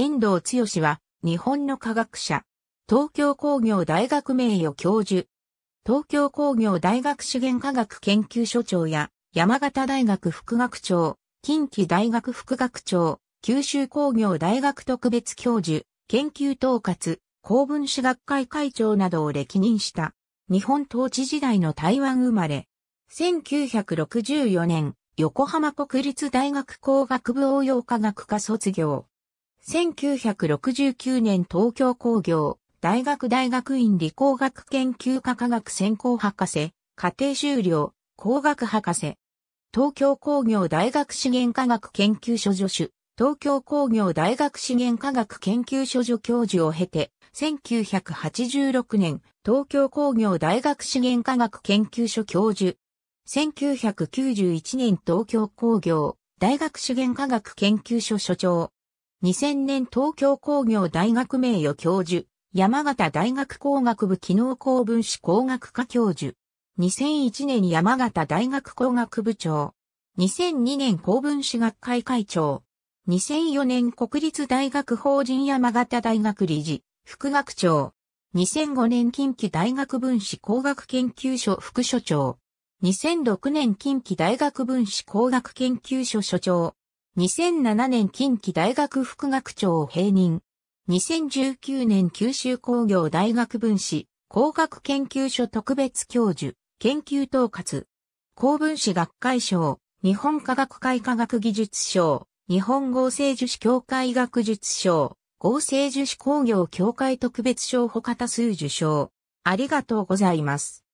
遠藤剛は、日本の科学者。東京工業大学名誉教授。東京工業大学資源科学研究所長や、山形大学副学長、近畿大学副学長、九州工業大学特別教授、研究統括、高分子学会会長などを歴任した。日本統治時代の台湾生まれ。1964年、横浜国立大学工学部応用科学科卒業。1969年東京工業大学大学院理工学研究科科学専攻博士、課程修了、工学博士。東京工業大学資源科学研究所助手、東京工業大学資源科学研究所助教授を経て、1986年、東京工業大学資源科学研究所教授。1991年東京工業大学資源科学研究所所長。2000年東京工業大学名誉教授、山形大学工学部機能高分子工学科教授。2001年山形大学工学部長。2002年高分子学会会長。2004年国立大学法人山形大学理事、副学長。2005年近畿大学分子工学研究所副所長。2006年近畿大学分子工学研究所所長。2007年近畿大学副学長を併任。2019年九州工業大学分子工学研究所特別教授、研究統括。高分子学会賞、日本科学会科学技術賞、日本合成樹脂協会学術賞、合成樹脂工業協会特別賞ほか多数受賞。ありがとうございます。